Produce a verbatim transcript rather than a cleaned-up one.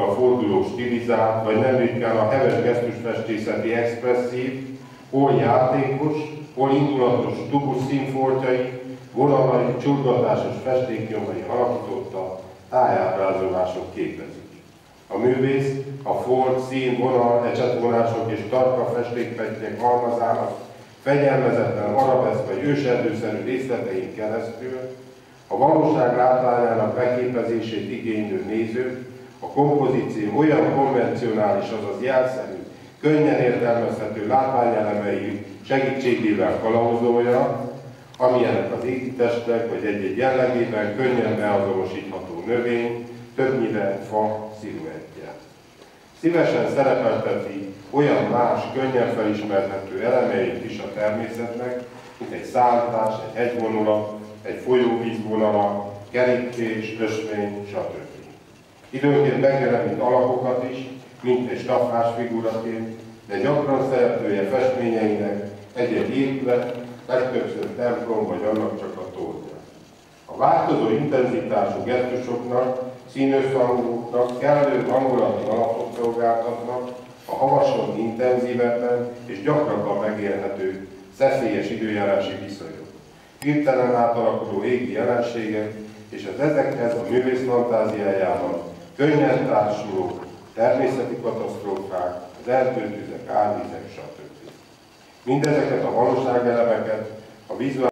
alakokkal forduló stilizált, vagy nem ritkán a heves gesztusfestészeti expresszív, hol játékos, hol indulatos tubus színfoltjai, vonalai, csurgatásos festéknyomai alakította tájábrázolások képezik. A művész a folt, szín, vonal, ecsetvonások és tarka festékpettyek halmazának fegyelmezetlen arabeszk vagy őserdőszerű részletein keresztül a valóság látványának beképezését igénylő nézők, a kompozíció olyan konvencionális, azaz jelszerű, könnyen értelmezhető látványelemei segítségével kalauzolja, amilyenek az égitestek vagy egy-egy jellegében könnyen beazonosítható növény, többnyire fa sziluettje. Szívesen szerepelteti olyan más, könnyen felismerhető elemeit is a természetnek, mint egy szállítás, egy hegyvonulat, egy folyóvízvonala, kerítés, ösvény, stb. Időnként megjelenít alakokat is, mint egy staffás figuraként, de gyakran szereplője festményeinek egy-egy épület, legtöbbször templom vagy annak csak a tornya. A változó intenzitású gesztusoknak, színösszhangoknak kellő hangulati alapot szolgáltatnak a havason intenzívebben és gyakrabban megélhető szeszélyes időjárási viszonyok, hirtelen átalakuló égi jelenségek és az ezekhez a művész fantáziájában könnyen társuló természeti katasztrófák, az erdőtüzek, árvizek, stb. Mindezeket a valóságelemeket a vizuális